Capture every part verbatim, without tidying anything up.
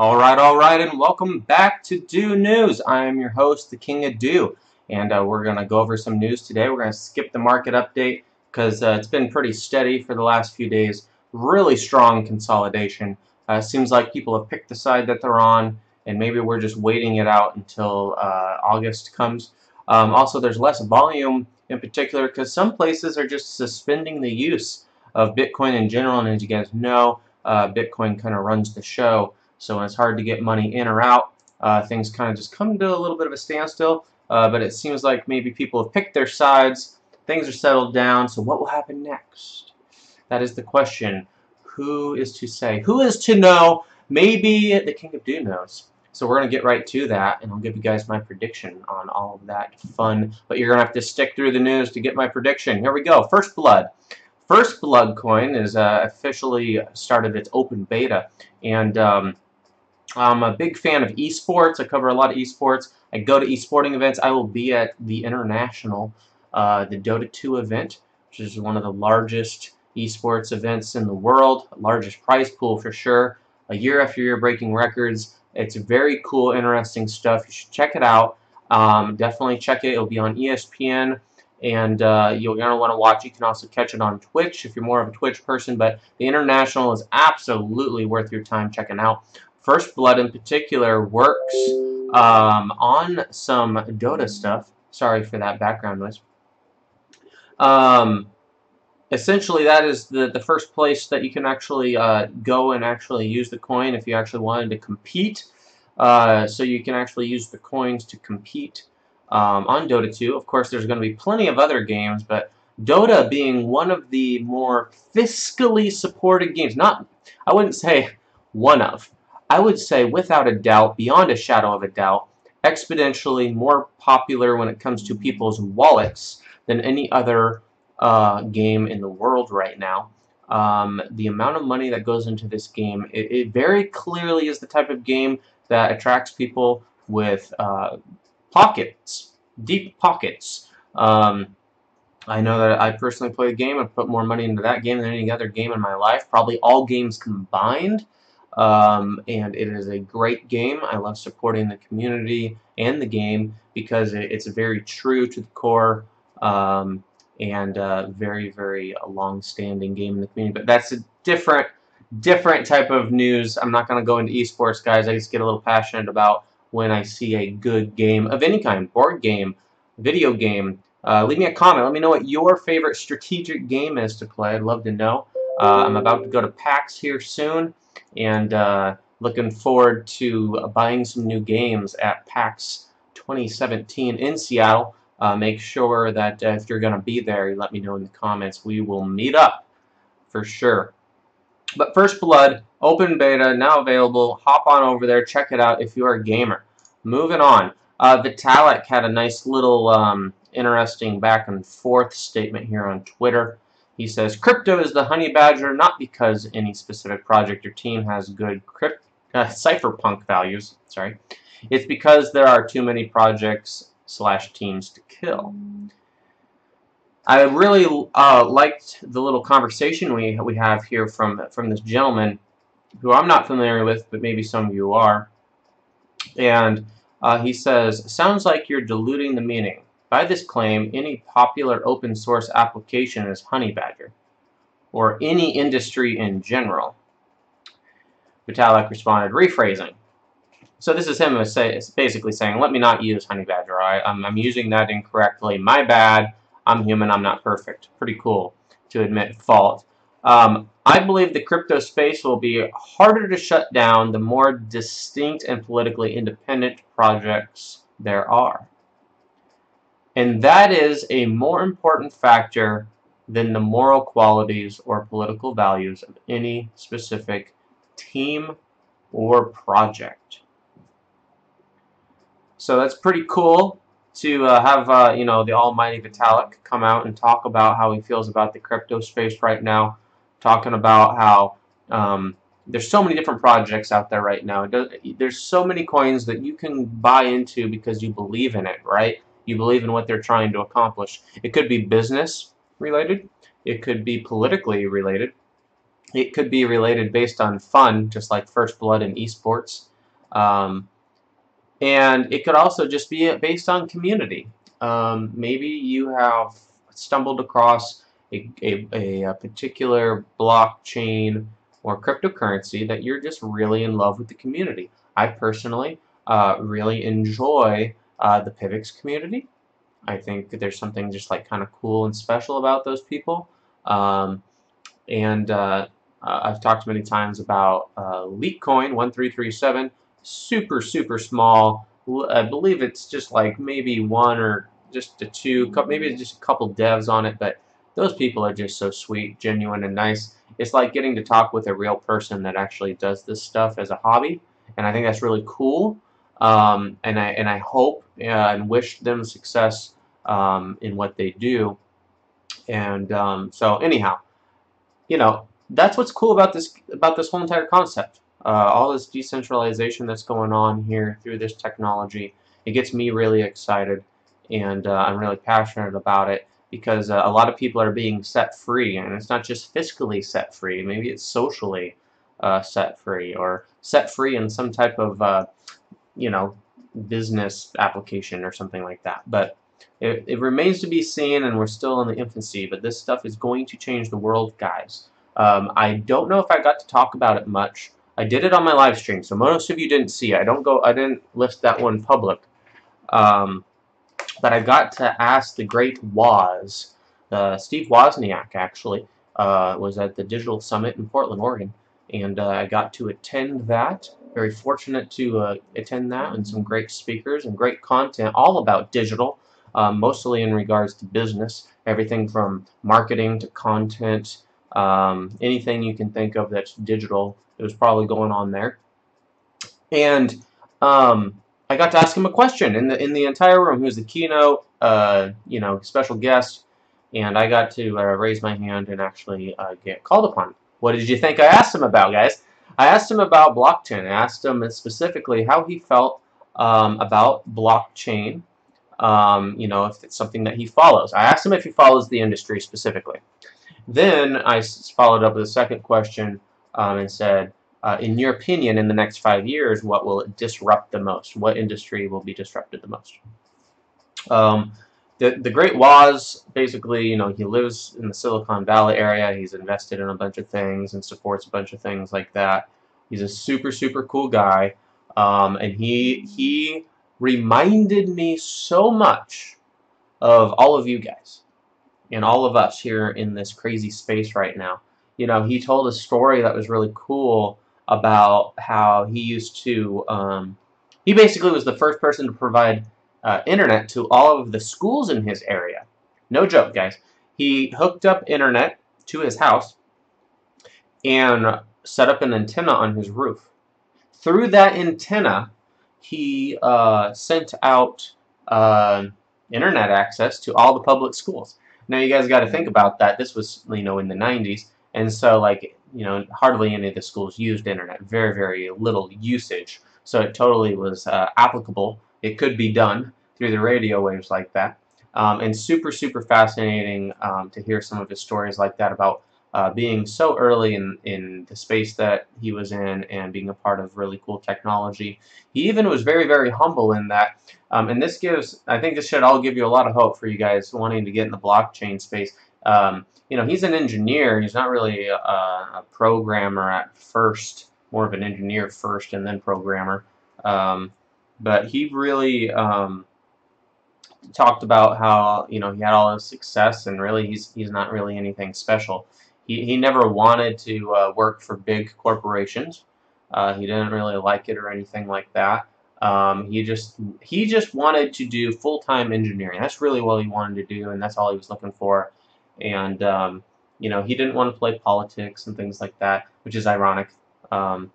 Alright, alright, and welcome back to Dew News. I am your host, the King of Dew, and uh, we're going to go over some news today. We're going to skip the market update because uh, it's been pretty steady for the last few days. Really strong consolidation. Uh, seems like people have picked the side that they're on, and maybe we're just waiting it out until uh, August comes. Um, also, there's less volume in particular because some places are just suspending the use of Bitcoin in general, and as you guys know, uh, Bitcoin kind of runs the show. So when it's hard to get money in or out, uh, things kind of just come to a little bit of a standstill. Uh, but it seems like maybe people have picked their sides. Things are settled down. So what will happen next? That is the question. Who is to say? Who is to know? Maybe the King of Dew knows. So we're going to get right to that, and I'll give you guys my prediction on all of that fun. But you're going to have to stick through the news to get my prediction. Here we go. First Blood. First Blood coin is uh, officially started its open beta. And Um, I'm a big fan of esports. I cover a lot of esports. I go to esporting events. I will be at The International, uh, the Dota two event, which is one of the largest esports events in the world, largest prize pool for sure. A year after year breaking records. It's very cool, interesting stuff. You should check it out. Um, definitely check it. It'll be on E S P N, and uh, you're going to want to watch. You can also catch it on Twitch if you're more of a Twitch person, but The International is absolutely worth your time checking out. First Blood in particular works um, on some Dota stuff. Sorry for that background noise. Um, essentially, that is the, the first place that you can actually uh, go and actually use the coin if you actually wanted to compete. Uh, so you can actually use the coins to compete um, on Dota two. Of course, there's going to be plenty of other games, but Dota being one of the more fiscally supported games. Not, I wouldn't say one of. I would say, without a doubt, beyond a shadow of a doubt, exponentially more popular when it comes to people's wallets than any other uh, game in the world right now. Um, the amount of money that goes into this game, it, it very clearly is the type of game that attracts people with uh, pockets, deep pockets. Um, I know that I personally play the game and put more money into that game than any other game in my life, probably all games combined. Um, and it is a great game. I love supporting the community and the game because it's very true to the core, um, and uh, very, very long-standing game in the community. But that's a different, different type of news. I'm not going to go into esports, guys. I just get a little passionate about when I see a good game of any kind, board game, video game. Uh, leave me a comment. Let me know what your favorite strategic game is to play. I'd love to know. Uh, I'm about to go to PAX here soon. And uh, looking forward to uh, buying some new games at PAX twenty seventeen in Seattle. Uh, make sure that uh, if you're going to be there, you let me know in the comments. We will meet up for sure. But First Blood, open beta, now available. Hop on over there. Check it out if you are a gamer. Moving on. Uh, Vitalik had a nice little um, interesting back and forth statement here on Twitter. He says, crypto is the honey badger not because any specific project or team has good crypt, uh, cypherpunk values. Sorry, it's because there are too many projects slash teams to kill. I really uh, liked the little conversation we we have here from from this gentleman, who I'm not familiar with, but maybe some of you are. And uh, he says, sounds like you're diluting the meaning. By this claim, any popular open source application is honey badger, or any industry in general. Vitalik responded, rephrasing. So this is him basically saying, let me not use honey badger. I, I'm, I'm using that incorrectly. My bad. I'm human. I'm not perfect. Pretty cool to admit fault. Um, I believe the crypto space will be harder to shut down the more distinct and politically independent projects there are. And that is a more important factor than the moral qualities or political values of any specific team or project. So that's pretty cool to uh, have uh, you know, the almighty Vitalik come out and talk about how he feels about the crypto space right now, talking about how um, there's so many different projects out there right now. There's so many coins that you can buy into because you believe in it, right? You believe in what they're trying to accomplish. It could be business related. It could be politically related. It could be related based on fun, just like First Blood and esports. Um, and it could also just be based on community. Um, maybe you have stumbled across a, a, a particular blockchain or cryptocurrency that you're just really in love with the community. I personally uh, really enjoy uh, the P I V X community. I think that there's something just like kind of cool and special about those people. Um, and uh, I've talked many times about uh, LeakCoin one three three seven, super, super small. I believe it's just like maybe one or just a two, maybe just a couple devs on it, but those people are just so sweet, genuine, and nice. It's like getting to talk with a real person that actually does this stuff as a hobby, and I think that's really cool. Um, and I and I hope uh, and wish them success um, in what they do. And um, so anyhow, you know, that's what's cool about this about this whole entire concept. Uh, all this decentralization that's going on here through this technology, it gets me really excited, and uh, I'm really passionate about it, because uh, a lot of people are being set free, and it's not just fiscally set free, maybe it's socially uh, set free, or set free in some type of uh, you know, business application or something like that. But it, it remains to be seen, and we're still in the infancy, but this stuff is going to change the world, guys. Um, I don't know if I got to talk about it much. I did it on my live stream, so most of you didn't see it. I don't go. I didn't list that one public, um, but I got to ask the great Woz, uh, Steve Wozniak. Actually, uh, was at the Digital Summit in Portland, Oregon, and uh, I got to attend that. Very fortunate to uh, attend that, and some great speakers and great content, all about digital, uh, mostly in regards to business. Everything from marketing to content, um, anything you can think of that's digital. It was probably going on there, and um, I got to ask him a question in the in the entire room. He was the keynote, uh, you know, special guest, and I got to uh, raise my hand and actually uh, get called upon. What did you think I asked him about, guys? I asked him about blockchain. I asked him specifically how he felt um, about blockchain. Um, you know, if it's something that he follows. I asked him if he follows the industry specifically. Then I followed up with a second question. Um, and said, uh, in your opinion, in the next five years, what will it disrupt the most? What industry will be disrupted the most? Um, the, the great Woz, basically, you know, he lives in the Silicon Valley area. He's invested in a bunch of things and supports a bunch of things like that. He's a super, super cool guy. Um, and he, he reminded me so much of all of you guys and all of us here in this crazy space right now. You know, he told a story that was really cool about how he used to, um, he basically was the first person to provide uh, internet to all of the schools in his area. No joke, guys. He hooked up internet to his house and set up an antenna on his roof. Through that antenna, he uh, sent out uh, internet access to all the public schools. Now, you guys got to think about that. This was, you know, in the nineties. And so, like, you know, hardly any of the schools used internet, very, very little usage. So it totally was uh, applicable. It could be done through the radio waves like that. Um, and super, super fascinating um, to hear some of his stories like that about uh, being so early in, in the space that he was in and being a part of really cool technology. He even was very, very humble in that. Um, and this gives, I think this should all give you a lot of hope for you guys wanting to get in the blockchain space. Um, you know, he's an engineer. He's not really a, a programmer at first, more of an engineer first and then programmer. Um, but he really um, talked about how, you know, he had all his success, and really he's, he's not really anything special. He, he never wanted to uh, work for big corporations. Uh, he didn't really like it or anything like that. Um, he just he just wanted to do full-time engineering. That's really what he wanted to do, and that's all he was looking for. And, um, you know, he didn't want to play politics and things like that, which is ironic um,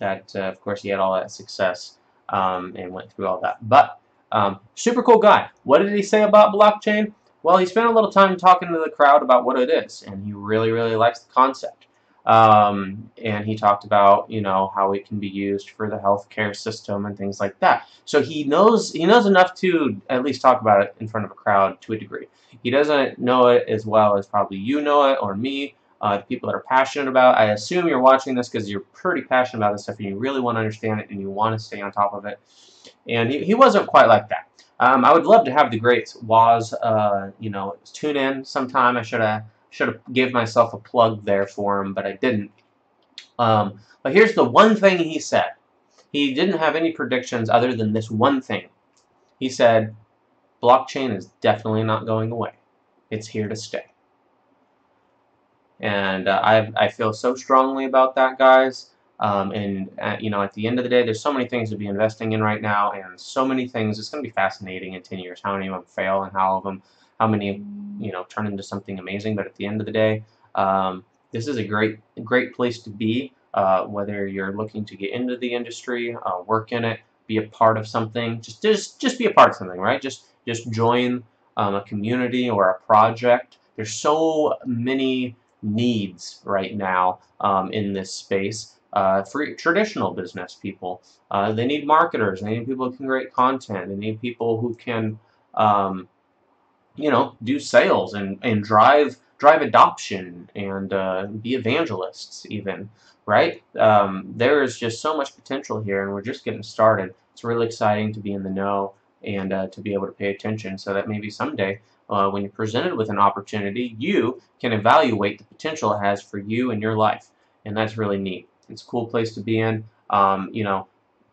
that, uh, of course, he had all that success um, and went through all that. But um, super cool guy. What did he say about blockchain? Well, he spent a little time talking to the crowd about what it is, and he really, really likes the concept. Um, and he talked about, you know, how it can be used for the healthcare system and things like that. So he knows, he knows enough to at least talk about it in front of a crowd to a degree. He doesn't know it as well as probably you know it or me, uh, people that are passionate about. I assume you're watching this because you're pretty passionate about this stuff and you really want to understand it and you want to stay on top of it. And he, he wasn't quite like that. Um, I would love to have the great Woz, uh, you know, tune in sometime. I should have should have give myself a plug there for him, but I didn't. Um, but here's the one thing he said. He didn't have any predictions other than this one thing. He said, blockchain is definitely not going away. It's here to stay. And uh, I, I feel so strongly about that, guys. Um, and, uh, you know, at the end of the day, there's so many things to be investing in right now, and so many things. It's going to be fascinating in ten years how many of them fail and how of them, how many, you know, turn into something amazing. But at the end of the day, um, this is a great, great place to be, uh, whether you're looking to get into the industry, uh, work in it, be a part of something, just, just, just be a part of something, right? Just, just join um, a community or a project. There's so many needs right now um, in this space. Uh, for traditional business people, uh, they need marketers, they need people who can create content, they need people who can, um, you know, do sales and, and drive drive adoption and uh, be evangelists even, right? Um, there is just so much potential here, and we're just getting started. It's really exciting to be in the know and uh, to be able to pay attention so that maybe someday uh, when you're presented with an opportunity, you can evaluate the potential it has for you and your life, and that's really neat. It's a cool place to be in. Um, you know,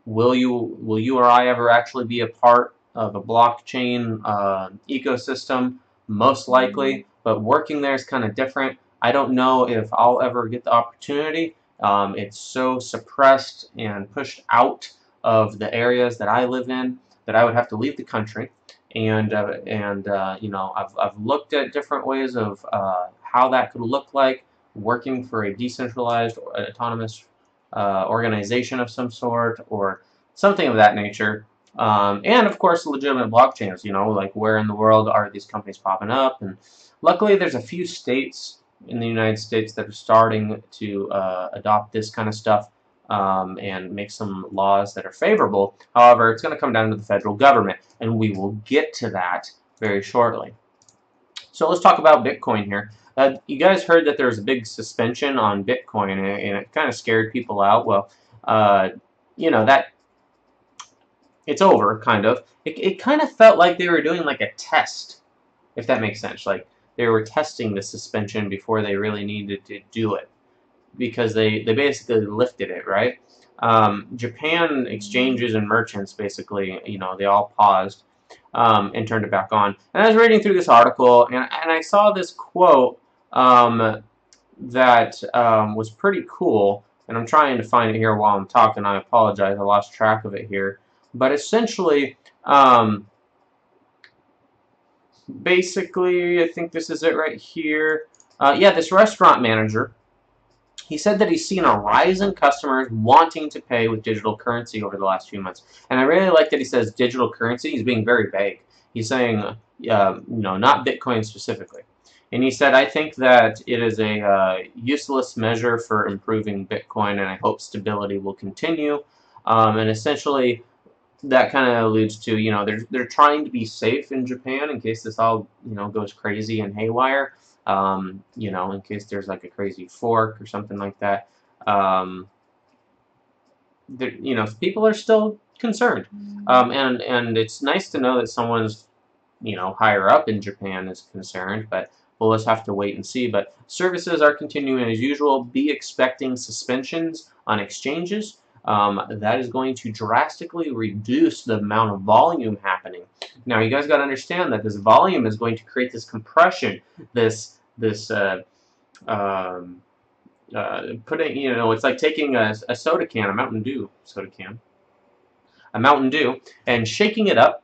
will you, will you or I ever actually be a part of a blockchain uh, ecosystem? Most likely, but working there is kind of different. I don't know if I'll ever get the opportunity. Um, it's so suppressed and pushed out of the areas that I live in that I would have to leave the country. And uh, and uh, you know, I've I've looked at different ways of uh, how that could look like. Working for a decentralized autonomous uh, organization of some sort or something of that nature, um, and of course legitimate blockchains, you know, like where in the world are these companies popping up? And luckily there's a few states in the United States that are starting to uh, adopt this kind of stuff um, and make some laws that are favorable. However, it's going to come down to the federal government, and we will get to that very shortly. So let's talk about Bitcoin here. Uh, you guys heard that there was a big suspension on Bitcoin, and, and it kind of scared people out. Well, uh, you know, that it's over, kind of. It, it kind of felt like they were doing like a test, if that makes sense. Like they were testing the suspension before they really needed to do it, because they, they basically lifted it, right? Um, Japan exchanges and merchants basically, you know, they all paused um, and turned it back on. And I was reading through this article, and, and I saw this quote Um, that um, was pretty cool, and I'm trying to find it here while I'm talking. I apologize, I lost track of it here. But essentially, um, basically, I think this is it right here. Uh, yeah, this restaurant manager, he said that he's seen a rise in customers wanting to pay with digital currency over the last few months. And I really like that he says digital currency. He's being very vague. He's saying, uh, you know, not Bitcoin specifically. And he said, I think that it is a uh, useless measure for improving Bitcoin, and I hope stability will continue. Um, and essentially, that kind of alludes to, you know, they're, they're trying to be safe in Japan in case this all, you know, goes crazy and haywire. Um, you know, in case there's like a crazy fork or something like that. Um, you know, people are still concerned. Um, and, and it's nice to know that someone's, you know, higher up in Japan is concerned, but we'll just have to wait and see. But services are continuing as usual. Be expecting suspensions on exchanges. Um, that is going to drastically reduce the amount of volume happening. Now, you guys got to understand that this volume is going to create this compression, this this uh, um, uh, putting, you know, it's like taking a, a soda can, a Mountain Dew soda can, a Mountain Dew, and shaking it up,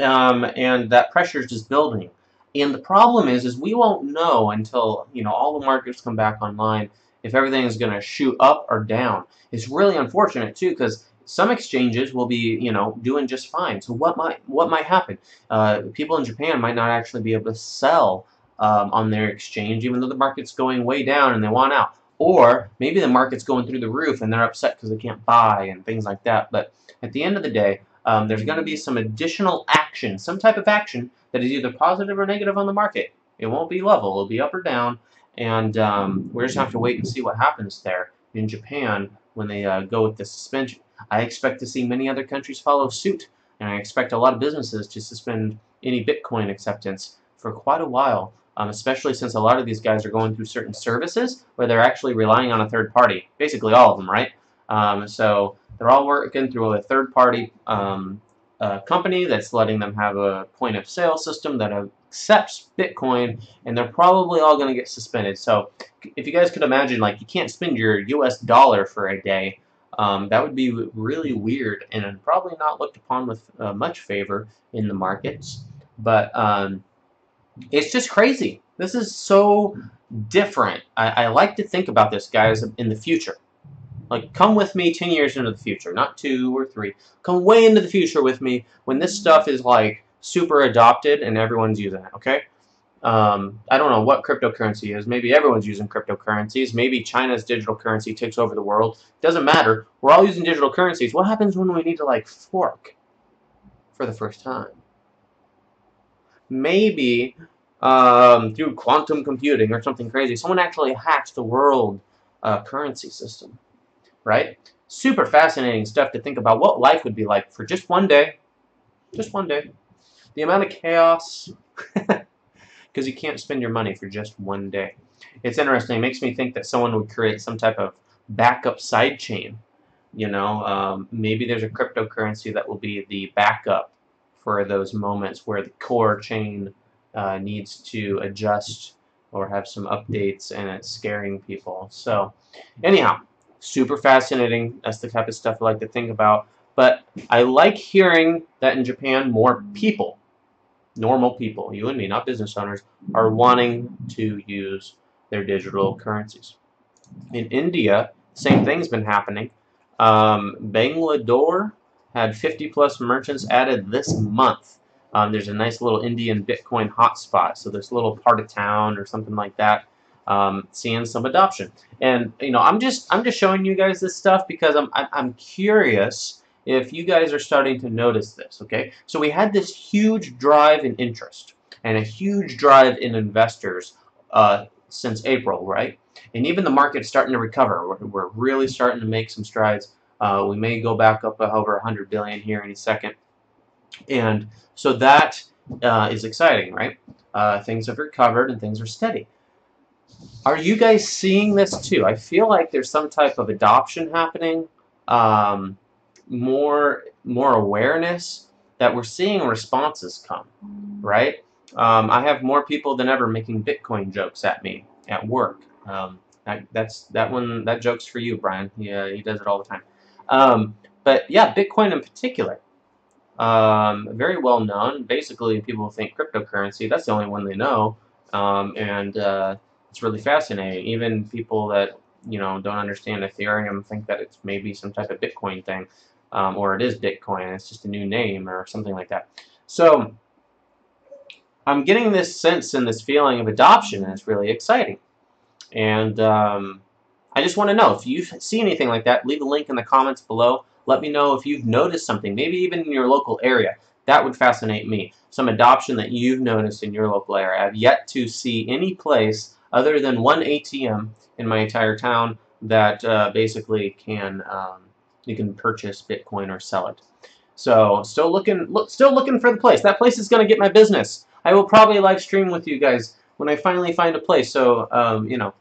um, and that pressure is just building. And the problem is, is we won't know until, you know, all the markets come back online if everything is going to shoot up or down. It's really unfortunate too, because some exchanges will be, you know, doing just fine. So what might what might happen? Uh, people in Japan might not actually be able to sell um, on their exchange, even though the market's going way down and they want out. Or maybe the market's going through the roof and they're upset because they can't buy and things like that. But at the end of the day, Um, there's going to be some additional action, some type of action that is either positive or negative on the market. It won't be level. It'll be up or down. and um, we just have to wait and see what happens there in Japan when they uh, go with the suspension. I expect to see many other countries follow suit, and I expect a lot of businesses to suspend any Bitcoin acceptance for quite a while, um, especially since a lot of these guys are going through certain services where they're actually relying on a third party, basically all of them, right? Um, so they're all working through a third party um, uh, company that's letting them have a point of sale system that accepts Bitcoin, and they're probably all going to get suspended. So if you guys could imagine, like, you can't spend your U S dollar for a day. Um, that would be really weird and probably not looked upon with uh, much favor in the markets. But um, it's just crazy. This is so different. I, I like to think about this, guys, in the future. Like, come with me ten years into the future, not two or three. Come way into the future with me when this stuff is, like, super adopted and everyone's using it, okay? Um, I don't know what cryptocurrency is. Maybe everyone's using cryptocurrencies. Maybe China's digital currency takes over the world. Doesn't matter. We're all using digital currencies. What happens when we need to, like, fork for the first time? Maybe um, through quantum computing or something crazy, someone actually hacks the world uh, currency system, right? Super fascinating stuff to think about what life would be like for just one day. Just one day. The amount of chaos... because you can't spend your money for just one day. It's interesting. It makes me think that someone would create some type of backup sidechain. You know, um, maybe there's a cryptocurrency that will be the backup for those moments where the core chain uh, needs to adjust or have some updates and it's scaring people. So, anyhow, super fascinating. That's the type of stuff I like to think about. But I like hearing that in Japan, more people, normal people, you and me, not business owners, are wanting to use their digital currencies. In India, same thing's been happening. Um, Bangalore had fifty plus merchants added this month. Um, there's a nice little Indian Bitcoin hotspot, so this little part of town or something like that, um, seeing some adoption. And you know, I'm just I'm just showing you guys this stuff because I'm I'm curious if you guys are starting to notice this, okay? So we had this huge drive in interest and a huge drive in investors uh, since April, right? And even the market's starting to recover. We're, we're really starting to make some strides. Uh, we may go back up over one hundred billion here any second. And so that uh, is exciting, right? Uh, things have recovered and things are steady. Are you guys seeing this too? I feel like there's some type of adoption happening. Um, more more awareness that we're seeing responses come, right? Um, I have more people than ever making Bitcoin jokes at me at work. Um, that, that's that one that joke's for you, Brian. Yeah, he does it all the time. Um, but yeah, Bitcoin in particular, um, very well known. Basically, people think cryptocurrency. That's the only one they know, um, and uh, it's really fascinating. Even people that you know don't understand Ethereum think that it's maybe some type of Bitcoin thing. Um, or it is Bitcoin, it's just a new name or something like that. So I'm getting this sense and this feeling of adoption, and it's really exciting. And um, I just want to know, if you see anything like that, leave a link in the comments below. Let me know if you've noticed something, maybe even in your local area. That would fascinate me. Some adoption that you've noticed in your local area. I've yet to see any place other than one A T M in my entire town that uh, basically can... Um, you can purchase Bitcoin or sell it. So still looking, look, still looking for the place. That place is going to get my business. I will probably live stream with you guys when I finally find a place. So um, you know,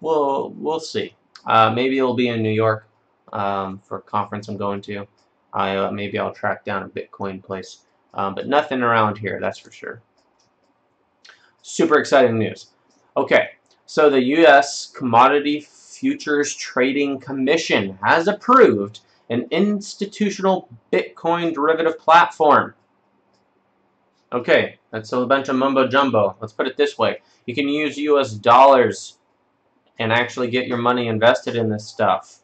we'll we'll see. Uh, maybe it'll be in New York um, for a conference I'm going to. I uh, maybe I'll track down a Bitcoin place, um, but nothing around here, that's for sure. Super exciting news. Okay, so the U S Commodity Futures Trading Commission has approved an institutional Bitcoin derivative platform. Okay, that's a bunch of mumbo jumbo. Let's put it this way. You can use U S dollars and actually get your money invested in this stuff.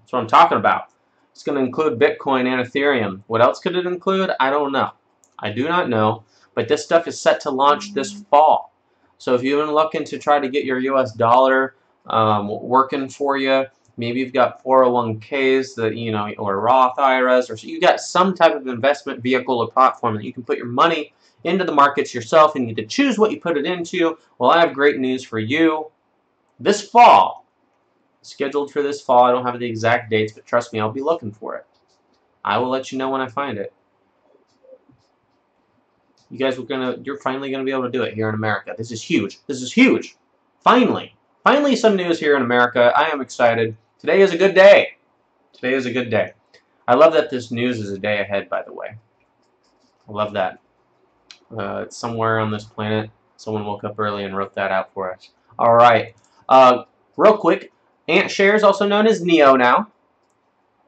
That's what I'm talking about. It's going to include Bitcoin and Ethereum. What else could it include? I don't know. I do not know, but this stuff is set to launch this fall. So if you've been looking to try to get your U S dollar Um, working for you, maybe you've got four oh one Ks that you know, or Roth I R As, or so you got some type of investment vehicle or platform that you can put your money into the markets yourself and you get to choose what you put it into, well, I have great news for you. This fall, scheduled for this fall, I don't have the exact dates, but trust me, I'll be looking for it. I will let you know when I find it. You guys were gonna, you're finally gonna be able to do it here in America. This is huge. This is huge. Finally. Finally some news here in America. I am excited. Today is a good day. Today is a good day. I love that this news is a day ahead, by the way. I love that. Uh, it's somewhere on this planet. Someone woke up early and wrote that out for us. All right. Uh, real quick, Ant Shares, also known as Neo now,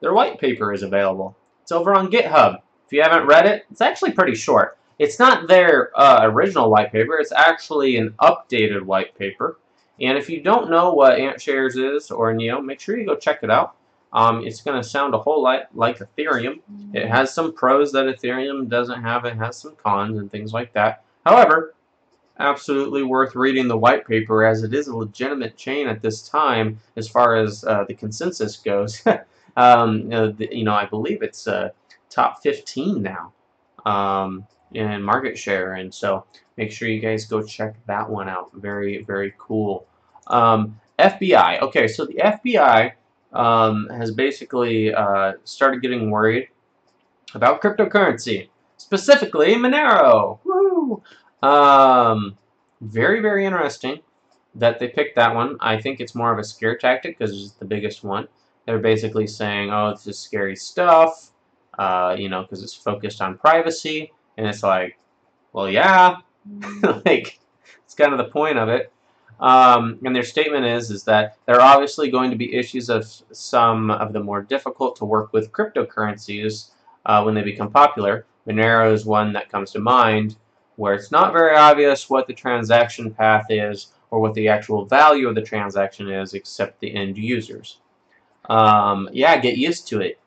their white paper is available. It's over on GitHub. If you haven't read it, it's actually pretty short. It's not their uh, original white paper. It's actually an updated white paper. And if you don't know what Ant Shares is or Neo, make sure you go check it out. Um, it's going to sound a whole lot like Ethereum. It has some pros that Ethereum doesn't have. It has some cons and things like that. However, absolutely worth reading the white paper, as it is a legitimate chain at this time as far as uh, the consensus goes. um, uh, the, you know, I believe it's uh, top fifteen now um, in market share. And so make sure you guys go check that one out. Very, very cool. Um, F B I. Okay, so the F B I... Um, has basically uh, started getting worried about cryptocurrency, specifically Monero. Woo! Um, very, very interesting that they picked that one. I think it's more of a scare tactic because it's the biggest one. They're basically saying, oh, it's just scary stuff, uh, you know, because it's focused on privacy. And it's like, well, yeah, like, it's kind of the point of it. Um, and their statement is is that there are obviously going to be issues of some of the more difficult to work with cryptocurrencies uh, when they become popular. Monero is one that comes to mind, where it's not very obvious what the transaction path is or what the actual value of the transaction is, except the end users. Um, yeah, get used to it.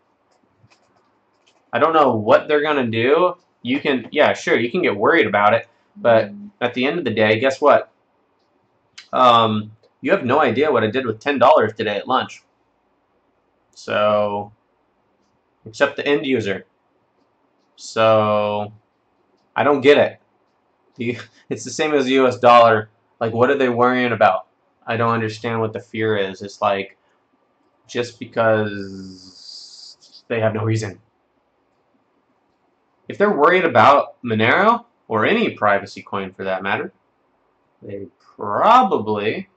I don't know what they're gonna do. You can, yeah, sure, you can get worried about it, but at the end of the day, guess what? Um, you have no idea what I did with ten dollars today at lunch. So, except the end user. So, I don't get it. The, it's the same as the U S dollar. Like, what are they worrying about? I don't understand what the fear is. It's like, just because they have no reason. If they're worried about Monero, or any privacy coin for that matter, they probably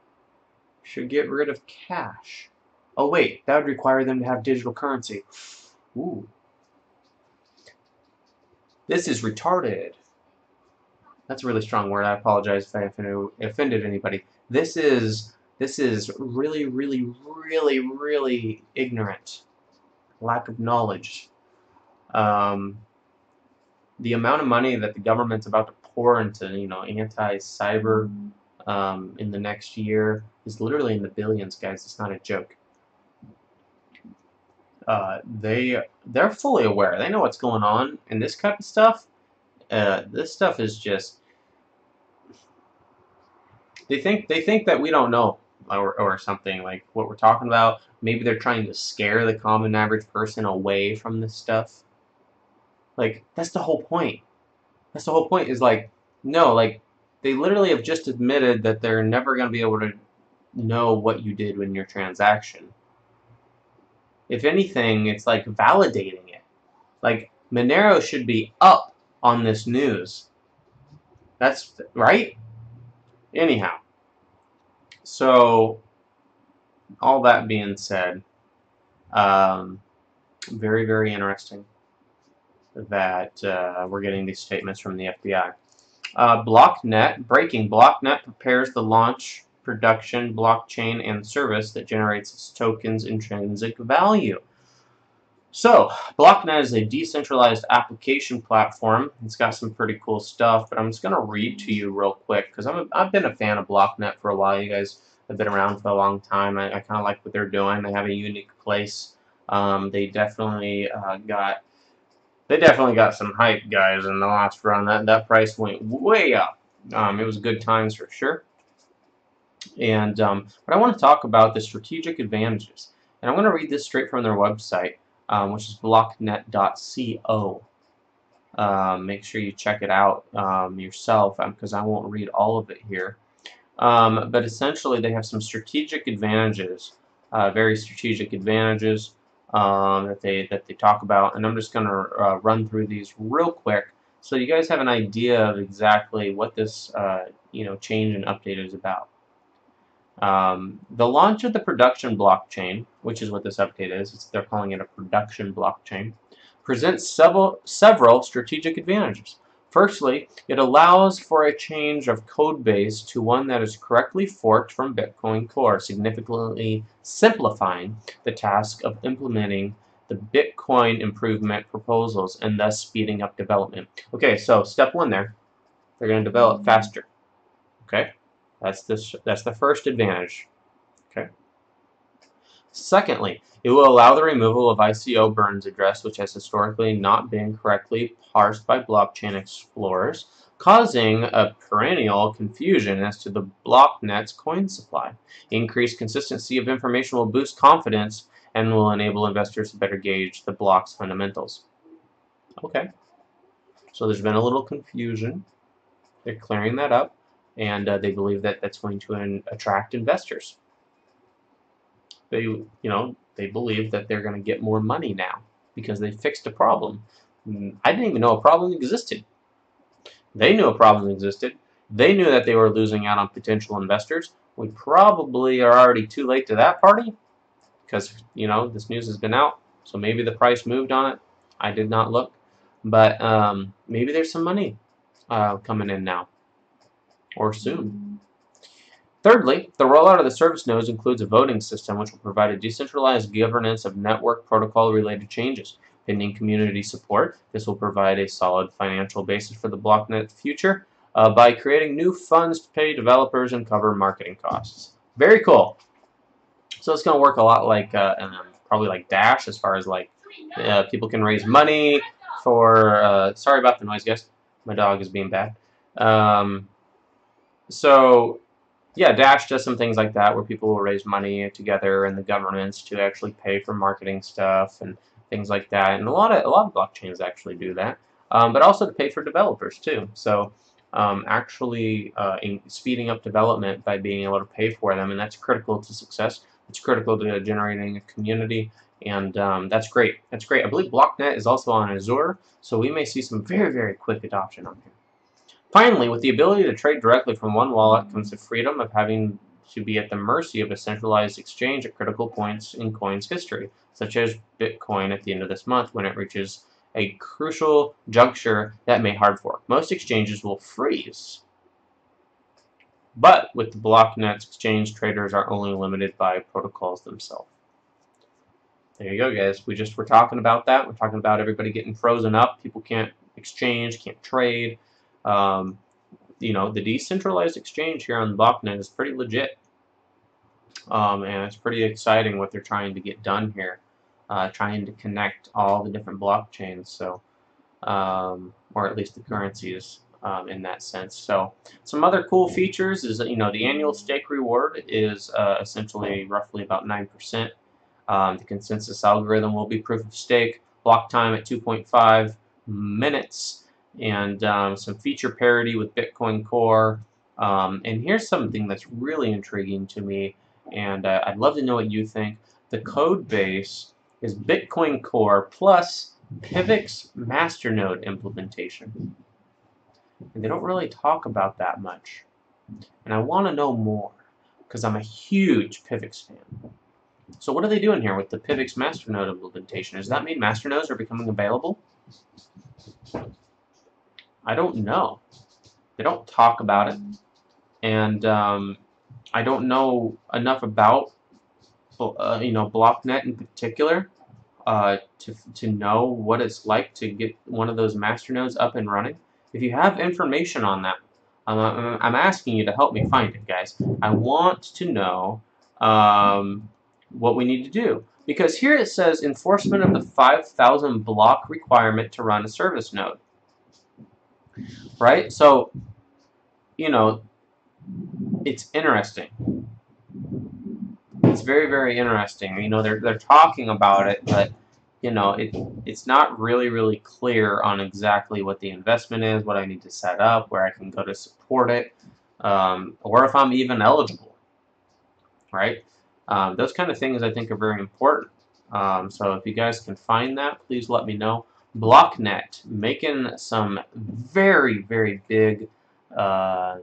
should get rid of cash. Oh wait, that would require them to have digital currency. Ooh. This is retarded. That's a really strong word. I apologize if I offended anybody. This is this is really, really, really, really ignorant. Lack of knowledge. Um, the amount of money that the government's about to pour into, you know, anti-cyber um, in the next year is literally in the billions, guys. It's not a joke. Uh, they they're fully aware. They know what's going on, and this kind of stuff, uh, this stuff is just. They think they think that we don't know or or something like what we're talking about. Maybe they're trying to scare the common average person away from this stuff. Like, that's the whole point. That's the whole point is like, no, like, they literally have just admitted that they're never going to be able to know what you did in your transaction. If anything, it's like validating it. Like, Monero should be up on this news. That's, right? Anyhow. So, all that being said, um, very, very interesting that uh, we're getting these statements from the F B I. Uh, BlockNet, breaking. BlockNet prepares the launch, production, blockchain, and service that generates its tokens' intrinsic value. So, BlockNet is a decentralized application platform. It's got some pretty cool stuff, but I'm just going to read to you real quick, because I've been a fan of BlockNet for a while. You guys have been around for a long time. I, I kind of like what they're doing. They have a unique place. Um, they definitely uh, got... They definitely got some hype, guys, in the last round. That that price went way up. Um, it was good times for sure. And um, but I want to talk about the strategic advantages, and I'm going to read this straight from their website, um, which is blocknet dot co. Um, make sure you check it out um, yourself, because I won't read all of it here. Um, but essentially, they have some strategic advantages, uh, very strategic advantages um, that they that they talk about, and I'm just going to uh, run through these real quick, so you guys have an idea of exactly what this uh, you know change and update is about. Um, the launch of the production blockchain, which is what this update is, it's, they're calling it a production blockchain, presents several several strategic advantages. Firstly, it allows for a change of code base to one that is correctly forked from Bitcoin Core, significantly simplifying the task of implementing the Bitcoin improvement proposals and thus speeding up development. Okay, so step one there, they're going to develop faster. Okay, that's this. That's the first advantage. Okay. Secondly, it will allow the removal of I C O burns address, which has historically not been correctly parsed by blockchain explorers, causing a perennial confusion as to the BlockNet's coin supply. Increased consistency of information will boost confidence and will enable investors to better gauge the block's fundamentals. Okay, so there's been a little confusion. They're clearing that up, and uh, they believe that that's going to attract investors. They, you know, they believe that they're going to get more money now because they fixed a problem. I didn't even know a problem existed. They knew a problem existed. They knew that they were losing out on potential investors. We probably are already too late to that party because, you know, this news has been out. So maybe the price moved on it. I did not look. But um, maybe there's some money uh, coming in now or soon. Thirdly, the rollout of the service nodes includes a voting system which will provide a decentralized governance of network protocol-related changes. Pending community support, this will provide a solid financial basis for the BlockNet future uh, by creating new funds to pay developers and cover marketing costs. Very cool. So it's going to work a lot like uh, um, probably like Dash, as far as like uh, people can raise money for. Uh, sorry about the noise, guys. My dog is being bad. Um, so. Yeah, Dash does some things like that where people will raise money together and the governments to actually pay for marketing stuff and things like that. And a lot of a lot of blockchains actually do that, um, but also to pay for developers too. So um, actually uh, in speeding up development by being able to pay for them, and that's critical to success. It's critical to generating a community, and um, that's great. That's great. I believe BlockNet is also on Azure, so we may see some very, very quick adoption on here. Finally, with the ability to trade directly from one wallet comes the freedom of having to be at the mercy of a centralized exchange at critical points in coin's history, such as Bitcoin at the end of this month when it reaches a crucial juncture that may hard fork. Most exchanges will freeze. But with the BlockNet's exchange, traders are only limited by protocols themselves. There you go, guys. We just were talking about that. We're talking about everybody getting frozen up. People can't exchange, can't trade. Um, you know, the decentralized exchange here on BlockNet is pretty legit, um, and it's pretty exciting what they're trying to get done here, uh, trying to connect all the different blockchains, so, um, or at least the currencies um, in that sense. So some other cool features is that, you know, the annual stake reward is uh, essentially roughly about nine percent. Um, the consensus algorithm will be proof of stake, block time at two point five minutes, and um, some feature parity with Bitcoin Core. Um, and here's something that's really intriguing to me, and uh, I'd love to know what you think. The code base is Bitcoin Core plus P I V X masternode implementation. And they don't really talk about that much. And I want to know more, because I'm a huge P I V X fan. So what are they doing here with the P I V X masternode implementation? Does that mean masternodes are becoming available? I don't know. They don't talk about it, and um, I don't know enough about uh, you know BlockNet in particular uh, to to know what it's like to get one of those masternodes up and running. If you have information on that, I'm, I'm asking you to help me find it, guys. I want to know um, what we need to do, because here it says enforcement of the five thousand block requirement to run a service node. Right? So, you know, it's interesting. It's very, very interesting. You know, they're, they're talking about it, but you know, it it's not really, really clear on exactly what the investment is, what I need to set up, where I can go to support it, um, or if I'm even eligible, right? Um, those kind of things I think are very important. Um, so if you guys can find that, please let me know. BlockNet making some very, very big uh,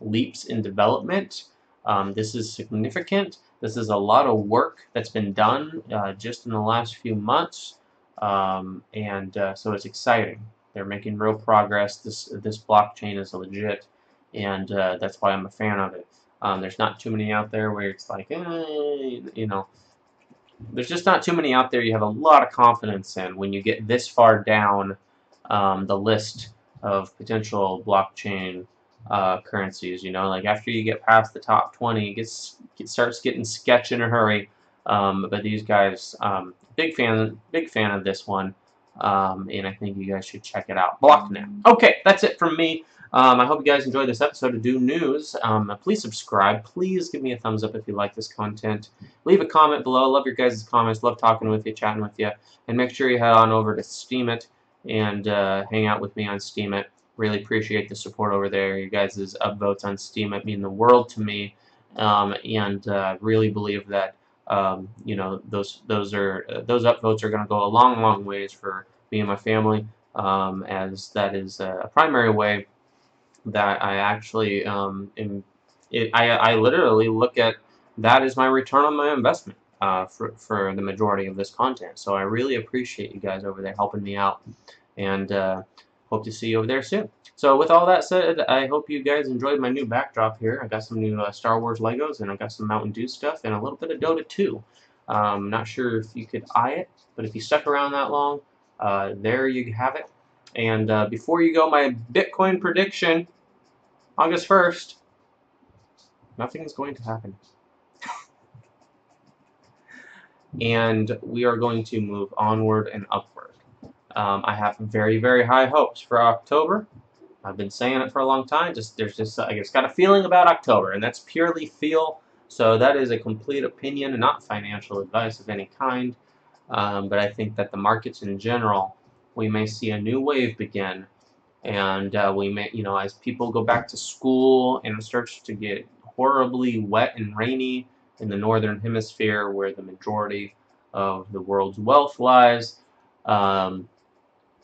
leaps in development. Um, this is significant. This is a lot of work that's been done uh, just in the last few months, um, and uh, so it's exciting. They're making real progress. This this blockchain is legit, and uh, that's why I'm a fan of it. Um, there's not too many out there where it's like, eh, you know, there's just not too many out there you have a lot of confidence in when you get this far down um, the list of potential blockchain uh, currencies. You know, like after you get past the top twenty, it gets it starts getting sketchy in a hurry. Um, but these guys, um, big fan, big fan of this one, um, and I think you guys should check it out. BlockNet. Okay, that's it from me. Um, I hope you guys enjoyed this episode of Dew News. Um, please subscribe. Please give me a thumbs up if you like this content. Leave a comment below. I love your guys' comments. Love talking with you, chatting with you. And make sure you head on over to Steemit and uh, hang out with me on Steemit. Really appreciate the support over there. Your guys' upvotes on Steemit mean the world to me. Um, and uh, really believe that um, you know those those are uh, those upvotes are going to go a long, long ways for me and my family, um, as that is a primary way that I actually, um, am, it, I, I literally look at that as my return on my investment uh, for, for the majority of this content. So I really appreciate you guys over there helping me out, and uh, hope to see you over there soon. So with all that said, I hope you guys enjoyed my new backdrop here. I got some new uh, Star Wars Legos, and I got some Mountain Dew stuff, and a little bit of Dota two. Um, not sure if you could eye it, but if you stuck around that long, uh, there you have it. And uh, before you go, my Bitcoin prediction, August first, nothing is going to happen. And we are going to move onward and upward. Um, I have very, very high hopes for October. I've been saying it for a long time. Just there's just I just got a feeling about October, and that's purely feel. So that is a complete opinion, and not financial advice of any kind. Um, but I think that the markets in general, we may see a new wave begin, and uh, we may, you know, as people go back to school and it starts to get horribly wet and rainy in the northern hemisphere, where the majority of the world's wealth lies, um,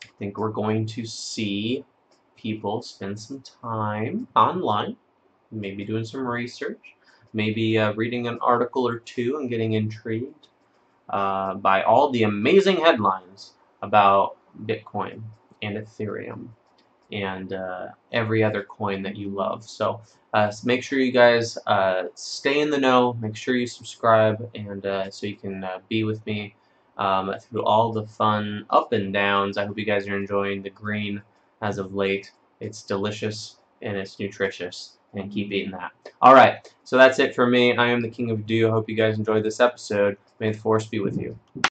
I think we're going to see people spend some time online, maybe doing some research, maybe uh, reading an article or two and getting intrigued uh, by all the amazing headlines about Bitcoin and Ethereum and uh, every other coin that you love. So uh, make sure you guys uh, stay in the know. Make sure you subscribe, and uh, so you can uh, be with me um, through all the fun up and downs. I hope you guys are enjoying the green as of late. It's delicious and it's nutritious, and keep eating that. Alright, so that's it for me. I am the King of Dew. I hope you guys enjoyed this episode. May the force be with you.